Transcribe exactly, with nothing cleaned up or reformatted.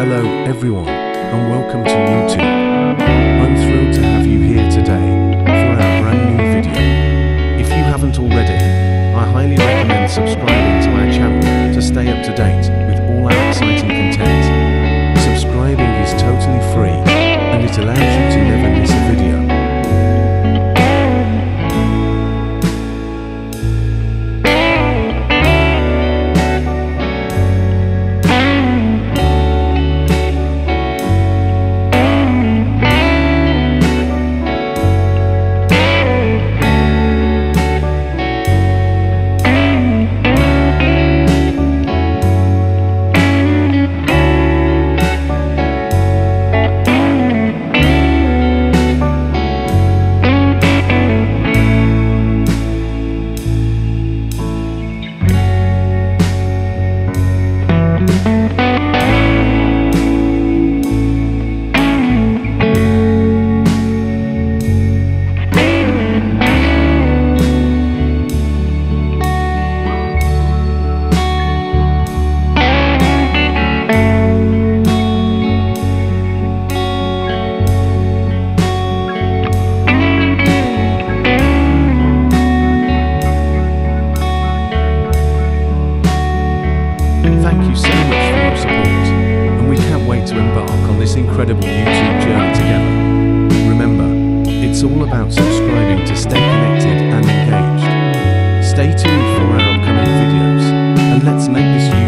Hello everyone, and welcome to YouTube. I'm thrilled to have you here today for our brand new video. If you haven't already, I highly recommend subscribing to our channel to stay up to date with all our exciting content. Subscribing is totally free, and it allows you to never miss a video. Thank you so much for your support, and we can't wait to embark on this incredible YouTube journey together. Remember, it's all about subscribing to stay connected and engaged. Stay tuned for our upcoming videos, and let's make this